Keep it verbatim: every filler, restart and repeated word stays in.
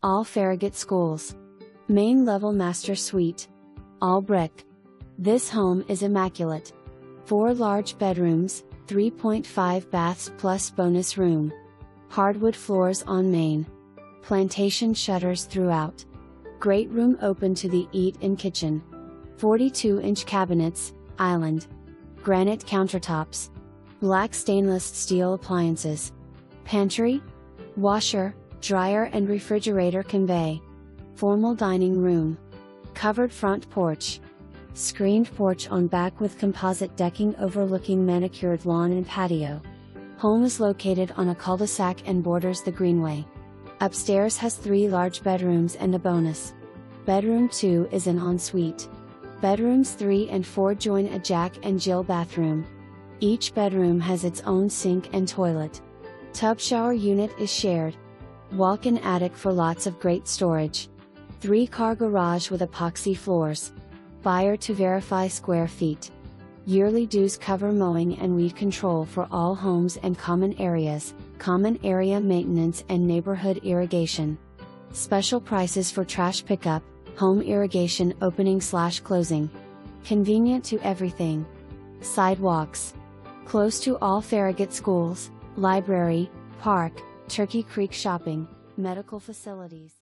All Farragut Schools. Main level master suite. All brick. This home is immaculate. Four large bedrooms, three point five baths plus bonus room. Hardwood floors on main. Plantation shutters throughout. Great room open to the eat-in kitchen. forty-two inch cabinets, island. Granite countertops. Black stainless steel appliances. Pantry, washer, dryer and refrigerator convey. Formal dining room. Covered front porch. Screened porch on back with composite decking overlooking manicured lawn and patio. Home is located on a cul-de-sac and borders the greenway. Upstairs has three large bedrooms and a bonus. Bedroom two is an ensuite. Bedrooms three and four join a Jack and Jill bathroom. Each bedroom has its own sink and toilet. Tub shower unit is shared. Walk-in attic for lots of great storage. Three-car garage with epoxy floors. Buyer to verify square feet. Yearly dues cover mowing and weed control for all homes and common areas, common area maintenance and neighborhood irrigation. Special prices for trash pickup, home irrigation opening slash closing. Convenient to everything. Sidewalks. Close to all Farragut schools, library, park, Turkey Creek shopping, medical facilities.